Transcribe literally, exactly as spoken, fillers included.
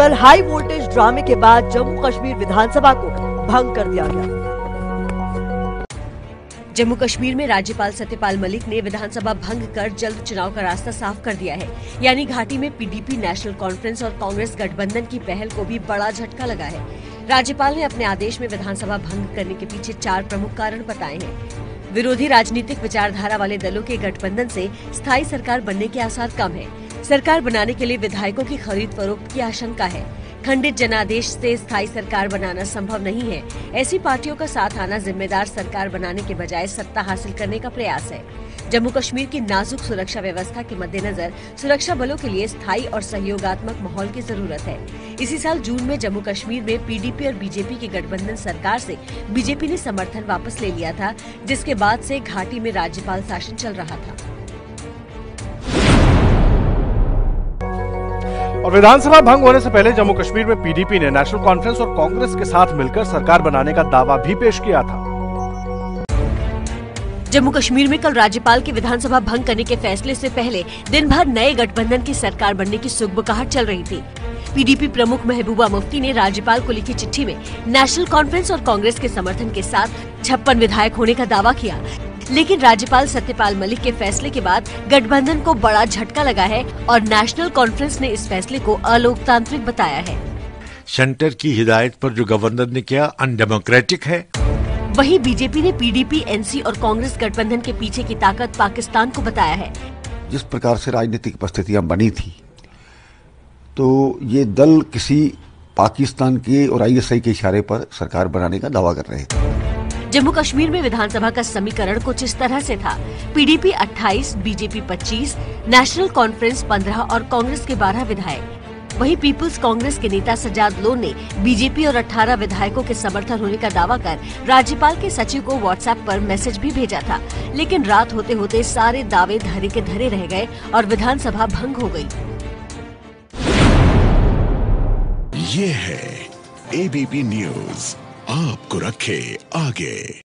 कल high voltage ड्रामे के बाद जम्मू कश्मीर विधानसभा को भंग कर दिया गया। जम्मू कश्मीर में राज्यपाल सत्यपाल मलिक ने विधानसभा भंग कर जल्द चुनाव का रास्ता साफ कर दिया है। यानी घाटी में पीडीपी, नेशनल कान्फ्रेंस और कांग्रेस गठबंधन की पहल को भी बड़ा झटका लगा है। राज्यपाल ने अपने आदेश में विधानसभा भंग करने के पीछे चार प्रमुख कारण बताए हैं। विरोधी राजनीतिक विचारधारा वाले दलों के गठबंधन से स्थायी सरकार बनने के आसार कम है। सरकार बनाने के लिए विधायकों की खरीद फरोख्त की आशंका है। खंडित जनादेश से स्थायी सरकार बनाना संभव नहीं है। ऐसी पार्टियों का साथ आना जिम्मेदार सरकार बनाने के बजाय सत्ता हासिल करने का प्रयास है। जम्मू कश्मीर की नाजुक सुरक्षा व्यवस्था के मद्देनजर सुरक्षा बलों के लिए स्थायी और सहयोगात्मक माहौल की जरूरत है। इसी साल जून में जम्मू कश्मीर में पीडीपी और बीजेपी के गठबंधन सरकार से बीजेपी ने समर्थन वापस ले लिया था, जिसके बाद से घाटी में राज्यपाल शासन चल रहा था। और विधानसभा भंग होने से पहले जम्मू कश्मीर में पीडीपी ने नेशनल कॉन्फ्रेंस और कांग्रेस के साथ मिलकर सरकार बनाने का दावा भी पेश किया था। जम्मू कश्मीर में कल राज्यपाल के विधानसभा भंग करने के फैसले से पहले दिन भर नए गठबंधन की सरकार बनने की सुगबुगाहट चल रही थी। पीडीपी प्रमुख महबूबा मुफ्ती ने राज्यपाल को लिखी चिट्ठी में नेशनल कॉन्फ्रेंस और कांग्रेस के समर्थन के साथ छप्पन विधायक होने का दावा किया, लेकिन राज्यपाल सत्यपाल मलिक के फैसले के बाद गठबंधन को बड़ा झटका लगा है और नेशनल कॉन्फ्रेंस ने इस फैसले को अलोकतांत्रिक बताया है। सेंटर की हिदायत पर जो गवर्नर ने किया अनडेमोक्रेटिक है। वहीं बीजेपी ने पीडीपी, एनसी और कांग्रेस गठबंधन के पीछे की ताकत पाकिस्तान को बताया है। जिस प्रकार से राजनीतिक परिस्थितियाँ बनी थी तो ये दल किसी पाकिस्तान के और आई एस आई के इशारे पर सरकार बनाने का दावा कर रहे थे। जम्मू कश्मीर में विधानसभा का समीकरण कुछ इस तरह से था। पीडीपी अट्ठाईस, बीजेपी पच्चीस, नेशनल कॉन्फ्रेंस पंद्रह और कांग्रेस के बारह विधायक। वहीं पीपल्स कांग्रेस के नेता सजाद लोन ने बीजेपी और अठारह विधायकों के समर्थन होने का दावा कर राज्यपाल के सचिव को व्हाट्सएप पर मैसेज भी भेजा था, लेकिन रात होते होते सारे दावे धरे के धरे रह गए और विधानसभा भंग हो गयी। ये है ए बी पी न्यूज, आपको रखे आगे।